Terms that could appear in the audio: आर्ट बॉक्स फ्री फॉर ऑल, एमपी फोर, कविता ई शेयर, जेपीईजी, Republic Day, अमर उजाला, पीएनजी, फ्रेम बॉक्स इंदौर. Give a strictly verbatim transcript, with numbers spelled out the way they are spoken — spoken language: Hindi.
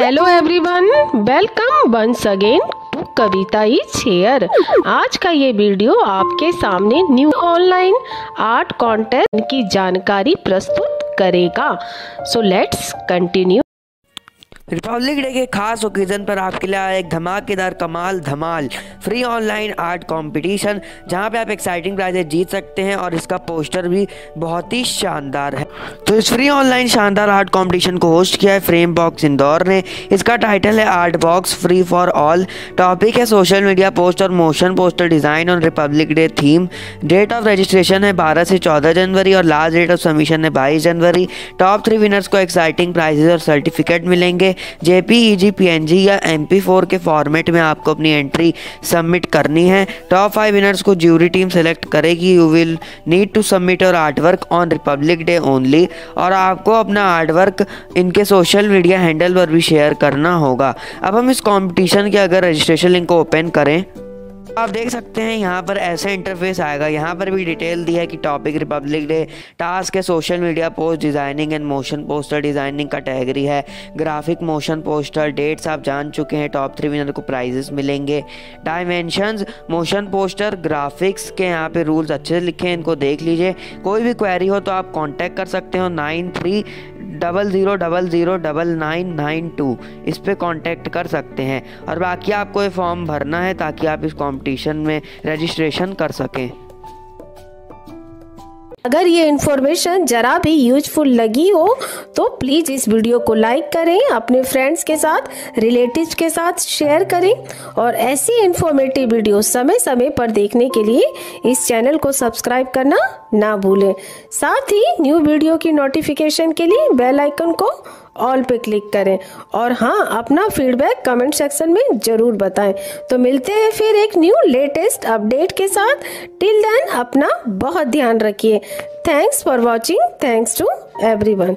Hello everyone, welcome once again to कविता ई शेयर। आज का ये वीडियो आपके सामने न्यू ऑनलाइन आर्ट कॉन्टेस्ट की जानकारी प्रस्तुत करेगा। So let's continue. Republic Day के खास ओकेजन पर आपके लिए एक धमाकेदार कमाल धमाल फ्री ऑनलाइन आर्ट कंपटीशन, जहां पे आप एक्साइटिंग प्राइजेस जीत सकते हैं और इसका पोस्टर भी बहुत ही शानदार है। तो इस फ्री ऑनलाइन शानदार आर्ट कंपटीशन को होस्ट किया है फ्रेम बॉक्स इंदौर ने। इसका टाइटल है आर्ट बॉक्स फ्री फॉर ऑल। Topic है सोशल मीडिया पोस्ट और मोशन पोस्टर डिज़ाइन और Republic Day theme. Date of registration है बारह से चौदह जनवरी और लास्ट डेट ऑफ सबमिशन है बाईस जनवरी। टॉप थ्री विनर्स को एक्साइटिंग प्राइजेस और सर्टिफिकेट मिलेंगे। जेपीईजी, पीएनजी या एमपी फोर के फॉर्मेट में आपको अपनी एंट्री सबमिट करनी है। टॉप फाइव विनर्स को ज्यूरी टीम सेलेक्ट करेगी। You will need to submit your art work on Republic Day only. और आपको अपना आर्ट वर्क इनके सोशल मीडिया हैंडल पर भी शेयर करना होगा। अब हम इस कंपटीशन के अगर रजिस्ट्रेशन लिंक को ओपन करें, आप देख सकते हैं यहाँ पर ऐसा इंटरफेस आएगा। यहाँ पर भी डिटेल दी है कि टॉपिक रिपब्लिक डे, टास्क है social media post designing and motion poster designing, category है ग्राफिक मोशन पोस्टर। डेट्स आप जान चुके हैं, टॉप थ्री विनर को प्राइजेस मिलेंगे। डायमेंशंस मोशन पोस्टर ग्राफिक्स के यहाँ पे रूल्स अच्छे से लिखे हैं, इनको देख लीजिए। कोई भी क्वेरी हो तो आप कॉन्टैक्ट कर सकते हो nine three double zero double zero double nine nine two, इस पर कॉन्टैक्ट कर सकते हैं। और बाकी आपको ये फॉर्म भरना है ताकि आप इस कंपटीशन में रजिस्ट्रेशन कर सकें। अगर ये इन्फॉर्मेशन जरा भी यूजफुल लगी हो तो प्लीज़ इस वीडियो को लाइक करें, अपने फ्रेंड्स के साथ, रिलेटिव्स के साथ शेयर करें। और ऐसी इन्फॉर्मेटिव वीडियो समय समय पर देखने के लिए इस चैनल को सब्सक्राइब करना ना भूलें। साथ ही न्यू वीडियो की नोटिफिकेशन के लिए बेल आइकन को ऑल पे क्लिक करें। और हाँ, अपना फीडबैक कमेंट सेक्शन में ज़रूर बताएं। तो मिलते हैं फिर एक न्यू लेटेस्ट अपडेट के साथ। टिल देन अपना बहुत ध्यान रखिए। Thanks for watching. Thanks to everyone.